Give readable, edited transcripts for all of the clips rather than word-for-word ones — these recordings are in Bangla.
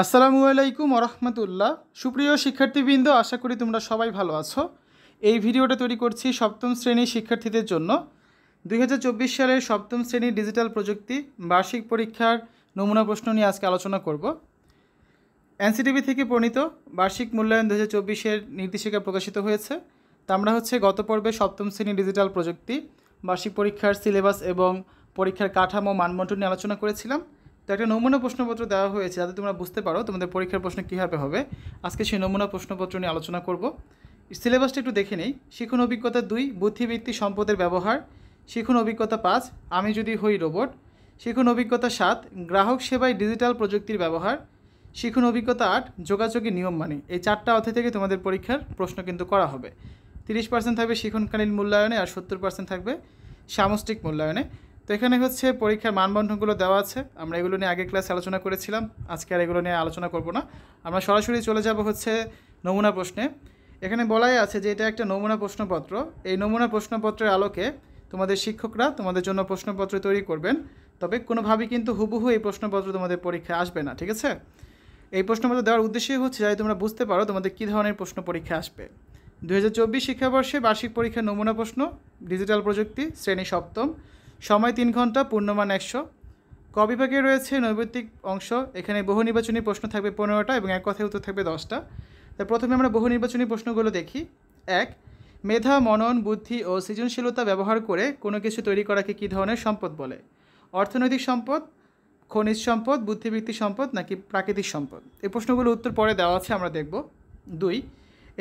আসসালামু আলাইকুম রাহমাতুল্লাহ। সুপ্রিয় শিক্ষার্থীবৃন্দ, আশা করি তোমরা সবাই ভালো আছো। এই ভিডিওটা তৈরি করছি সপ্তম শ্রেণীর শিক্ষার্থীদের জন্য। 2024 সালের সপ্তম শ্রেণীর ডিজিটাল প্রযুক্তি বার্ষিক পরীক্ষার নমুনা প্রশ্ন নিয়ে আজকে আলোচনা করব। এনসিটিভি থেকে প্রণীত বার্ষিক মূল্যায়ন 2024-এর নির্দেশিকা প্রকাশিত হয়েছে। তা আমরা গত পর্বে সপ্তম শ্রেণীর ডিজিটাল প্রযুক্তি বার্ষিক পরীক্ষার সিলেবাস এবং পরীক্ষার কাঠামো মানবন্টন নিয়ে আলোচনা করেছিলাম। তো একটা নমুনা প্রশ্নপত্র দেওয়া হয়েছে যাতে তোমরা বুঝতে পারো তোমাদের পরীক্ষার প্রশ্ন কীভাবে হবে। আজকে সেই নমুনা প্রশ্নপত্র নিয়ে আলোচনা করব। সিলেবাসটা একটু দেখে নিই। শিখন অভিজ্ঞতা 2 বুদ্ধিবৃত্তি সম্পদের ব্যবহার, শিখন অভিজ্ঞতা 5 আমি যদি হই রোবট, শিখন অভিজ্ঞতা 7 গ্রাহক সেবায় ডিজিটাল প্রযুক্তির ব্যবহার, শিখন অভিজ্ঞতা 8 যোগাযোগের নিয়ম মানি। এই 4টা অধ্যায় থেকে তোমাদের পরীক্ষার প্রশ্ন কিন্তু করা হবে। 30% থাকবে শিখনকালীন মূল্যায়নে আর 70% থাকবে সামষ্টিক মূল্যায়নে। তো এখানে পরীক্ষার মানবন্ধনগুলো দেওয়া আছে। আমরা এগুলো নিয়ে আগের ক্লাসে আলোচনা করেছিলাম, আজকে আর এগুলো নিয়ে আলোচনা করব না। আমরা সরাসরি চলে যাব নমুনা প্রশ্নে। এখানে বলাই আছে যে এটা একটা নমুনা প্রশ্নপত্র। এই নমুনা প্রশ্নপত্রের আলোকে তোমাদের শিক্ষকরা তোমাদের জন্য প্রশ্নপত্র তৈরি করবেন। তবে কোনোভাবেই কিন্তু হুবহু এই প্রশ্নপত্র তোমাদের পরীক্ষায় আসবে না, ঠিক আছে? এই প্রশ্নপত্র দেওয়ার উদ্দেশ্যই যাতে তোমরা বুঝতে পারো তোমাদের কী ধরনের প্রশ্ন পরীক্ষা আসবে। 2024 শিক্ষাবর্ষে বার্ষিক পরীক্ষার নমুনা প্রশ্ন ডিজিটাল প্রযুক্তি শ্রেণী সপ্তম, সময় 3 ঘন্টা, পূর্ণমান 100। ক বিভাগে রয়েছে নৈর্ব্যক্তিক অংশ। এখানে বহু নির্বাচনী প্রশ্ন থাকবে 15টা এবং এক কথায় উত্তর থাকবে 10টা। তার প্রথমে আমরা বহু নির্বাচনী প্রশ্নগুলো দেখি। 1, মেধা, মনন, বুদ্ধি ও সৃজনশীলতা ব্যবহার করে কোনো কিছু তৈরি করাকে কী ধরনের সম্পদ বলে? অর্থনৈতিক সম্পদ, খনিজ সম্পদ, বুদ্ধিবৃত্তিক সম্পদ নাকি প্রাকৃতিক সম্পদ? এই প্রশ্নগুলো উত্তর পরে দেওয়া আছে, আমরা দেখব। 2,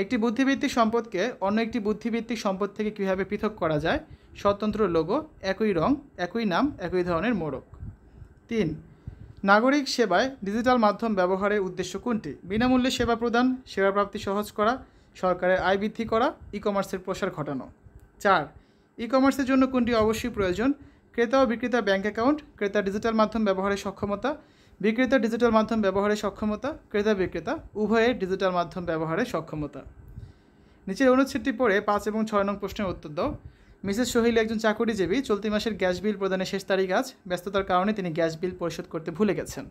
একটি বুদ্ধিবৃত্তিক সম্পদকে অন্য একটি বুদ্ধিবৃত্তিক সম্পদ থেকে কীভাবে পৃথক করা যায়? স্বতন্ত্র লোগো, একই রং, একই নাম, একই ধরনের মোড়ক। 3, নাগরিক সেবায় ডিজিটাল মাধ্যম ব্যবহারের উদ্দেশ্য কোনটি? বিনামূল্যে সেবা প্রদান, সেবা প্রাপ্তি সহজ করা, সরকারের আয় বৃদ্ধি করা, ই কমার্সের প্রসার ঘটানো। 4, ই কমার্সের জন্য কোনটি অবশ্যই প্রয়োজন? ক্রেতা ও বিক্রেতা ব্যাংক অ্যাকাউন্ট, ক্রেতা ডিজিটাল মাধ্যম ব্যবহারের সক্ষমতা, বিক্রেতা ডিজিটাল মাধ্যম ব্যবহারের সক্ষমতা, ক্রেতা বিক্রেতা উভয়ের ডিজিটাল মাধ্যম ব্যবহারের সক্ষমতা। নিচের অনুচ্ছেদটি পড়ে 5 এবং 6 নং প্রশ্নের উত্তর দাও। মিসেস সোহেল একজন চাকরিজীবী। চলতি মাসের গ্যাস বিল প্রদানের শেষ তারিখ আজ। ব্যস্ততার কারণে তিনি গ্যাস বিল পরিশোধ করতে ভুলে গেছেন।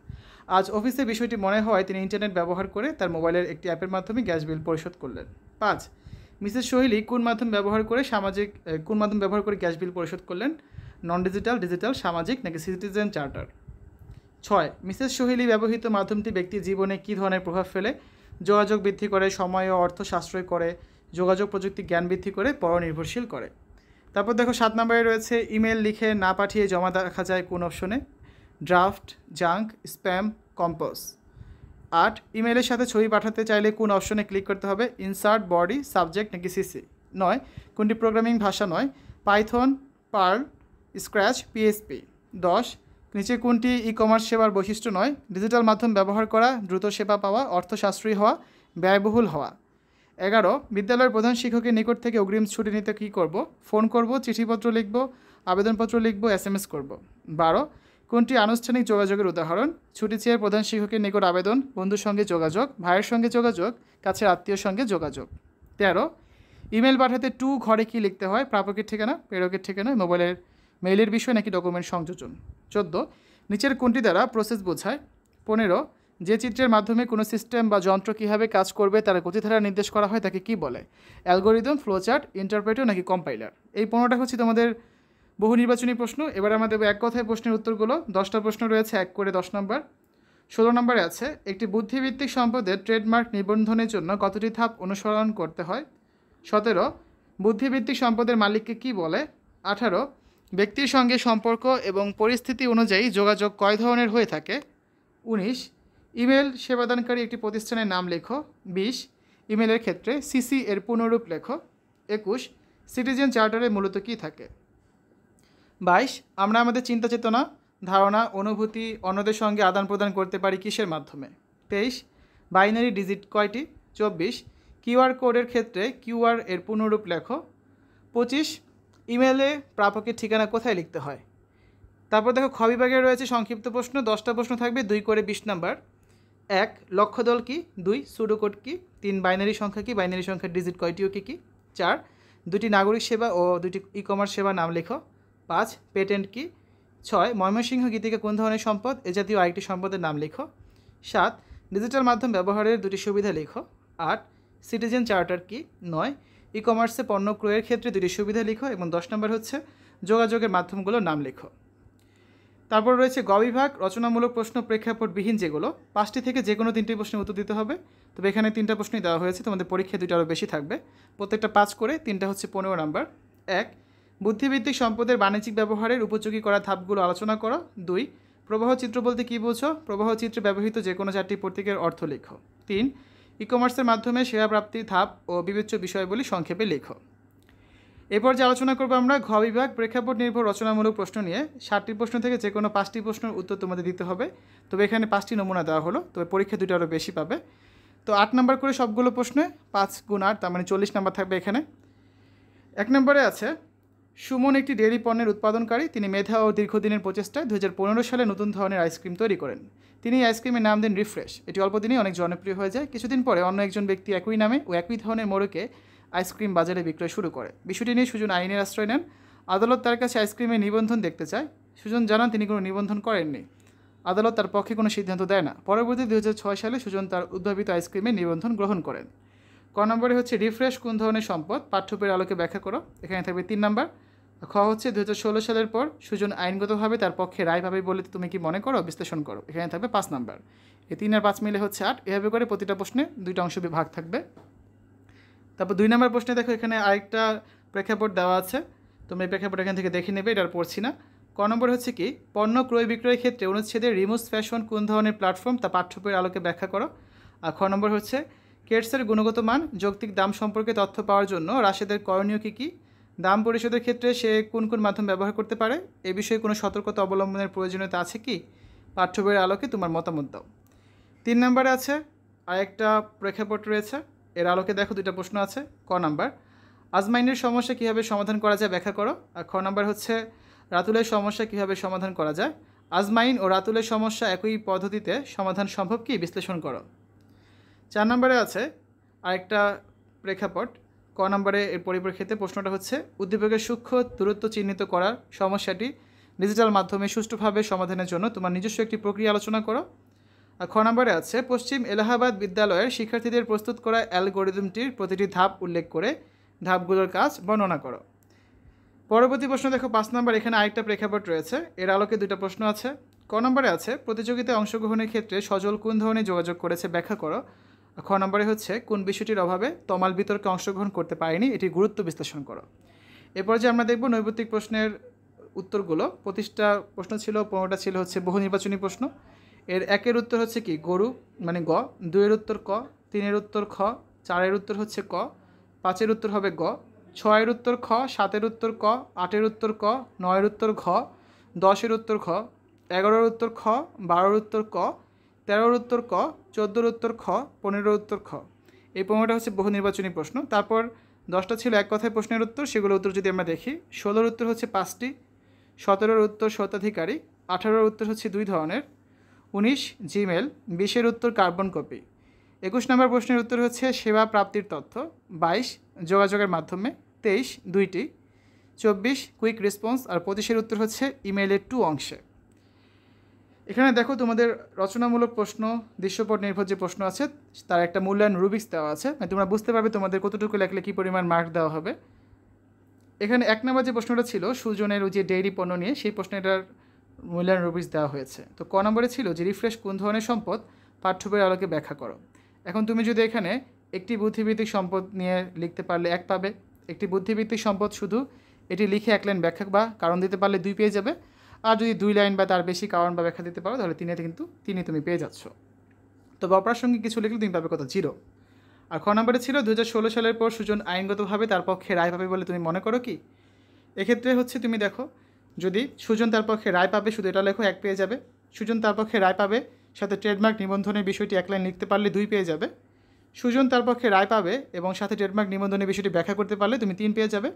আজ অফিসে বিষয়টি মনে হওয়ায় তিনি ইন্টারনেট ব্যবহার করে তার মোবাইলের একটি অ্যাপের মাধ্যমে গ্যাস বিল পরিশোধ করলেন। 5, মিসেস সোহেলি কোন মাধ্যম ব্যবহার করে গ্যাস বিল পরিশোধ করলেন? নন ডিজিটাল, ডিজিটাল, সামাজিক নাকি সিটিজেন চার্টার? 6, মিসেস সোহেলি ব্যবহৃত মাধ্যমটি ব্যক্তির জীবনে কী ধরনের প্রভাব ফেলে? যোগাযোগ বৃদ্ধি করে, সময় ও অর্থ সাশ্রয় করে, যোগাযোগ প্রযুক্তি জ্ঞান বৃদ্ধি করে, পরনির্ভরশীল করে। তারপর দেখো 7 নম্বরে রয়েছে ইমেল লিখে না পাঠিয়ে জমা রাখা যায় কোন অপশনে? Draft, junk, spam, compose. 8, ইমেলের সাথে ছবি পাঠাতে চাইলে কোন অপশনে ক্লিক করতে হবে? ইনসার্ট, বডি, সাবজেক্ট নাকি সিসি? 9, কোনটি প্রোগ্রামিং ভাষা নয়? Python, Perl, Scratch, PHP. 10, নিচে কোনটি ই কমার্স সেবার বৈশিষ্ট্য নয়? ডিজিটাল মাধ্যম ব্যবহার করা, দ্রুত সেবা পাওয়া, অর্থ সাশ্রয়ী হওয়া, ব্যয়বহুল হওয়া। 11, বিদ্যালয়ের প্রধান শিক্ষকের নিকট থেকে অগ্রিম ছুটি নিতে কী করব? ফোন করব, চিঠিপত্র লিখব, আবেদনপত্র লিখব, SMS করব। 12, কোনটি আনুষ্ঠানিক যোগাযোগের উদাহরণ? ছুটি চেয়ে প্রধান শিক্ষকের নিকট আবেদন, বন্ধুর সঙ্গে যোগাযোগ, ভাইয়ের সঙ্গে যোগাযোগ, কাছের আত্মীয়র সঙ্গে যোগাযোগ। 13, ইমেল পাঠাতে টু ঘরে কী লিখতে হয়? প্রাপকের ঠিকানা, প্রেরকের ঠিকানা, মোবাইলের মেইলের বিষয় নাকি ডকুমেন্ট সংযোজন? 14, নিচের কোনটি দ্বারা প্রসেস বোঝায়? 15, যে চিত্রের মাধ্যমে কোনো সিস্টেম বা যন্ত্র কীভাবে কাজ করবে তার গতিধারা নির্দেশ করা হয় তাকে কি বলে? অ্যালগোরিদম, ফ্লোচার্ট, ইন্টারপ্রেটর নাকি কম্পাইলার? এই 15টা তোমাদের বহু নির্বাচনী প্রশ্ন। এবার আমাদের এক কথায় প্রশ্নের উত্তরগুলো। 10টা প্রশ্ন রয়েছে, এক করে 10 নম্বর। 16 নম্বরে আছে একটি বুদ্ধিভিত্তিক সম্পদের ট্রেডমার্ক নিবন্ধনের জন্য কতটি ধাপ অনুসরণ করতে হয়? 17, বুদ্ধিভিত্তিক সম্পদের মালিককে কি বলে? 18, ব্যক্তির সঙ্গে সম্পর্ক এবং পরিস্থিতি অনুযায়ী যোগাযোগ কয় ধরনের হয়ে থাকে? 19, ইমেল সেবাদানকারী একটি প্রতিষ্ঠানের নাম লেখো। 20, ইমেলের ক্ষেত্রে সিসি এর পুনরূপ লেখো। 21, সিটিজেন চার্টারে মূলত কী থাকে? 22, আমরা আমাদের চিন্তা চেতনা, ধারণা, অনুভূতি অন্যদের সঙ্গে আদান প্রদান করতে পারি কিসের মাধ্যমে? 23, বাইনারি ডিজিট কয়টি? 24, কিউআর কোডের ক্ষেত্রে কিউআর এর পুনরূপ লেখো। 25, ইমেলে প্রাপকের ঠিকানা কোথায় লিখতে হয়? তারপর দেখো খ বিভাগে রয়েছে সংক্ষিপ্ত প্রশ্ন। 10টা প্রশ্ন থাকবে, 2 করে 20 নম্বর। 1, লক্ষ্যদল কি? 2, সুডোকোড কি? 3, বাইনারি সংখ্যা কি? বাইনারি সংখ্যার ডিজিট কয়টিও কি কি? 4, দুটি নাগরিক সেবা ও দুটি ই কমার্স সেবা নাম লেখো। 5, পেটেন্ট কি? 6, ময়মনসিংহ গীতিকা কোন ধরনের সম্পদ? এ জাতীয় আরেকটি সম্পদের নাম লেখো। 7, ডিজিটাল মাধ্যম ব্যবহারের দুটি সুবিধা লেখো। ৮ সিটিজেন চার্টার কি? ৯ ই কমার্সে পণ্য ক্রয়ের ক্ষেত্রে দুটি সুবিধা লেখো। এবং ১০ নম্বর হচ্ছে যোগাযোগের মাধ্যমগুলোর নাম লেখো। তারপর রয়েছে গ বিভাগ, রচনামূলক প্রশ্ন প্রেক্ষাপটবিহীন যেগুলো, ৫টি থেকে যে কোনো ৩টি প্রশ্নের উত্তর দিতে হবে। তবে এখানে ৩টা প্রশ্নই দেওয়া হয়েছে, তোমাদের পরীক্ষা ২টা আরও বেশি থাকবে, প্রত্যেকটা ৫ করে, ৩টা হচ্ছে ১৫ নম্বর। ১ বুদ্ধিভিত্তিক সম্পদের বাণিজ্যিক ব্যবহারের উপযোগী করা ধাপগুলো আলোচনা করো। ২ প্রবাহ চিত্র বলতে কী বোঝো? প্রবাহ চিত্রে ব্যবহৃত যে কোনো ৪টি প্রতীকের অর্থ লেখো। ৩ ই কমার্সের মাধ্যমে সেবা প্রাপ্তির ধাপ ও বিবেচ্য বিষয়গুলি সংক্ষেপে লেখো। এরপর যে আলোচনা করবো আমরা ঘ বিভাগ, প্রেক্ষাপট নির্ভর রচনামূলক প্রশ্ন নিয়ে। ৬০টি প্রশ্ন থেকে যে কোনো ৫টি প্রশ্নের উত্তর তোমাদের দিতে হবে, তবে এখানে ৫টি নমুনা দেওয়া হলো, তবে পরীক্ষা ২টা আরও বেশি পাবে। তো ৮ নম্বর করে সবগুলো প্রশ্নে ৫×৮, তার মানে ৪০ নম্বর থাকবে এখানে। ১ নম্বরে আছে সুমন একটি ডেয়ারি পণ্যের উৎপাদনকারী, তিনি মেধা ও দীর্ঘদিনের প্রচেষ্টায় ২০১৫ সালে নতুন ধরনের আইসক্রিম তৈরি করেন। তিনি আইসক্রিমের নাম দেন রিফ্রেশ। এটি অল্প দিনেই অনেক জনপ্রিয় হয়ে যায়। কিছুদিন পরে অন্য একজন ব্যক্তি একই নামে ও একই ধরনের মোড়কে আইসক্রিম বাজারে বিক্রয় শুরু করে। বিষয়টি নিয়ে সুজন আইনের আশ্রয় নেন। আদালত তার কাছে আইসক্রিমের নিবন্ধন দেখতে চায়। সুজন জানান তিনি কোনো নিবন্ধন করেননি। আদালত তার পক্ষে কোনো সিদ্ধান্ত দেয় না। পরবর্তী ২০০৬ সালে সুজন তার উদ্ভাবিত আইসক্রিমের নিবন্ধন গ্রহণ করেন। ক নম্বরে হচ্ছে রিফ্রেশ কোন ধরনের সম্পদ, পাঠ্যবইয়ের আলোকে ব্যাখ্যা করো। এখানে থাকবে ৩ নম্বর। খ হচ্ছে ২০১৬ সালের পর সুজন আইনগতভাবে তার পক্ষে রায় পাবে বলে তুমি কি মনে করো, বিশ্লেষণ করো। এখানে থাকবে ৫ নম্বর। এই ৩ আর ৫ মিলে হচ্ছে ৮। এভাবে করে প্রতিটা প্রশ্নে ২টা অংশ বিভাগ থাকবে। তারপর ২ নম্বর প্রশ্নে দেখো এখানে আরেকটা প্রেক্ষাপট দেওয়া আছে, তোমরা এই প্রেক্ষাপট এখান থেকে দেখে নেবে, এটা আর পড়ছি না। ক নম্বর হচ্ছে কি পণ্য ক্রয় বিক্রয়ের ক্ষেত্রে অনুচ্ছেদের রিমোট ফ্যাশন কোন ধরনের প্ল্যাটফর্ম, তা পাঠ্যবইয়ের আলোকে ব্যাখ্যা করো। আর খ নম্বর হচ্ছে কেটসের গুণগত মান, যৌক্তিক দাম সম্পর্কে তথ্য পাওয়ার জন্য রাশেদের করণীয় কী কী, দাম পরিশোধের ক্ষেত্রে সে কোন কোন মাধ্যম ব্যবহার করতে পারে, এ বিষয়ে কোনো সতর্কতা অবলম্বনের প্রয়োজনীয়তা আছে কি, পাঠ্যবইয়ের আলোকে তোমার মতামত দাও। ৩ নম্বরে আছে আরেকটা প্রেক্ষাপট রয়েছে, এর আলোকে দেখো 2টা প্রশ্ন আছে। ক নাম্বার আজমাইনের সমস্যা কীভাবে সমাধান করা যায় ব্যাখ্যা করো। আর খ নাম্বার হচ্ছে রাতুলের সমস্যা কীভাবে সমাধান করা যায়, আজমাইন ও রাতুলের সমস্যা একই পদ্ধতিতে সমাধান সম্ভব কি, বিশ্লেষণ করো। ৪ নম্বরে আছে আরেকটা প্রেক্ষাপট, ক নম্বরে এর পরিপ্রেক্ষিতে প্রশ্নটা হচ্ছে উদ্দীপকের সূক্ষ্ম দূরত্ব চিহ্নিত করার সমস্যাটি ডিজিটাল মাধ্যমে সুষ্ঠুভাবে সমাধানের জন্য তোমার নিজস্ব একটি প্রক্রিয়া আলোচনা করো। আর খ নম্বরে আছে পশ্চিম এলাহাবাদ বিদ্যালয়ের শিক্ষার্থীদের প্রস্তুত করা অ্যালগোরিদমটির প্রতিটি ধাপ উল্লেখ করে ধাপগুলোর কাজ বর্ণনা করো। পরবর্তী প্রশ্ন দেখো ৫ নম্বর, এখানে আরেকটা প্রেক্ষাপট রয়েছে, এর আলোকে 2টা প্রশ্ন আছে। ক নম্বরে আছে প্রতিযোগিতায় অংশগ্রহণের ক্ষেত্রে সজল কোন ধরনের যোগাযোগ করেছে ব্যাখ্যা করো। খ নম্বরে হচ্ছে কোন বিষয়টির অভাবে তমাল বিতর্কে অংশগ্রহণ করতে পারেনি, এটির গুরুত্ব বিশ্লেষণ করো। এরপর যে আমরা দেখব নৈর্ব্যক্তিক প্রশ্নের উত্তরগুলো, 25টা প্রশ্ন ছিল, 15টা ছিল হচ্ছে বহু নির্বাচনী প্রশ্ন। এর ১-এর উত্তর হচ্ছে কি গরু মানে গ, ২-এর উত্তর ক, ৩-এর উত্তর খ, ৪-এর উত্তর হচ্ছে ক, ৫-এর উত্তর হবে গ, ৬-এর উত্তর খ, ৭-এর উত্তর ক, ৮-এর উত্তর ক, ৯-এর উত্তর ঘ, ১০-এর উত্তর খ, ১১-এর উত্তর খ, ১২-এর উত্তর ক, ১৩-এর উত্তর ক, ১৪-এর উত্তর খ, ১৫-এর উত্তর খ। এই 15টা হচ্ছে বহু নির্বাচনী প্রশ্ন। তারপর 10টা ছিল এক কথায় প্রশ্নের উত্তর, সেগুলোর উত্তর যদি আমরা দেখি ১৬-এর উত্তর হচ্ছে 5টি, ১৭-এর উত্তর স্বত্বাধিকারী, ১৮-এর উত্তর হচ্ছে 2 ধরনের, ১৯ জিমেল, ২০-এর উত্তর কার্বন কপি। ২১ নম্বর প্রশ্নের উত্তর হচ্ছে সেবা প্রাপ্তির তথ্য, ২২ যোগাযোগের মাধ্যমে, ২৩ দুইটি, ২৪ কুইক রেসপন্স, আর ২৫-এর উত্তর হচ্ছে ইমেইলের 2 অংশে। এখানে দেখো তোমাদের রচনামূলক প্রশ্ন, দৃশ্যপট নির্ভর যে প্রশ্ন আছে তার একটা মূল্যায়ন রুবিক্স দেওয়া আছে, তোমরা বুঝতে পারবে তোমাদের কতটুকু লেখলে কী পরিমাণ মার্ক দেওয়া হবে। এখানে ১ নম্বর যে প্রশ্নটা ছিল সুজনের যে ডেইরি পণ্য নিয়ে, সেই প্রশ্নটার মূল্যায়ন রুবিক্স দেওয়া হয়েছে। তো ক নম্বরে ছিল যে রিফ্রেশ কোন ধরনের সম্পদ, পাঠ্যবইয়ের আলোকে ব্যাখ্যা করো। এখন তুমি যদি এখানে একটি বুদ্ধিভিত্তিক সম্পদ নিয়ে লিখতে পারলে 1 পাবে, একটি বুদ্ধিভিত্তিক সম্পদ শুধু এটি লিখে 1 লাইন ব্যাখ্যা বা কারণ দিতে পারলে 2 পেয়ে যাবে, আর যদি 2 লাইন বা তার বেশি কারণ বা ব্যাখ্যা দিতে পারো তাহলে 3-এতে কিন্তু 3 তুমি পেয়ে যাচ্ছ। তবে অপ্রাসঙ্গিক কিছু লিখলে তুমি পাবে কত, 0। আর খ নম্বরে ছিল ২০১৬ সালের পর সুজন আইনগতভাবে তার পক্ষে রায় পাবে বলে তুমি মনে করো কি। এক্ষেত্রে হচ্ছে তুমি দেখো যদি সুজন তার পক্ষে রায় পাবে শুধু এটা লেখো, 1 পেয়ে যাবে। সুজন তার পক্ষে রায় পাবে সাথে ট্রেডমার্ক নিবন্ধনের বিষয়টি 1 লাইন লিখতে পারলে 2 পেয়ে যাবে। সুজন তার পক্ষে রায় পাবে এবং সাথে ট্রেডমার্ক নিবন্ধনের বিষয়টি ব্যাখ্যা করতে পারলে তুমি 3 পেয়ে যাবে।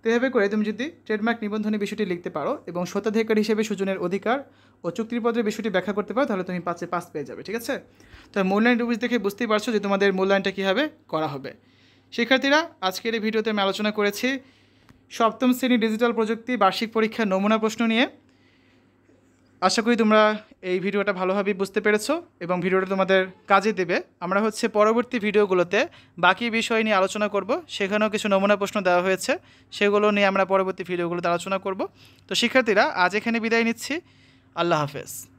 তো এভাবে করে তুমি যদি ট্রেডমার্ক নিবন্ধনের বিষয়টি লিখতে পারো এবং স্বত্বাধিকার হিসেবে সুজনের অধিকার ও চুক্তিপত্রের বিষয়টি ব্যাখ্যা করতে পারো তাহলে তুমি 5-এ 5 পেয়ে যাবে। ঠিক আছে, তো মূল্যায়ন রুবিক্স দেখে বুঝতেই পারছো যে তোমাদের মূল্যায়নটা কীভাবে করা হবে। শিক্ষার্থীরা, আজকের এই ভিডিওতে আমি আলোচনা করেছি 7ম শ্রেণী ডিজিটাল প্রযুক্তি বার্ষিক পরীক্ষা নমুনা প্রশ্ন নিয়ে। আশা করি তোমরা এই ভিডিওটা ভালোভাবে বুঝতে পেরেছো এবং ভিডিওটা তোমাদের কাজে দেবে। আমরা পরবর্তী ভিডিওগুলোতে বাকি বিষয় নিয়ে আলোচনা করব, সেখানেও কিছু নমুনা প্রশ্ন দেওয়া হয়েছে, সেগুলো নিয়ে আমরা পরবর্তী ভিডিওগুলোতে আলোচনা করব। তো শিক্ষার্থীরা, আজ এখানে বিদায় নিচ্ছি। আল্লাহ হাফেজ।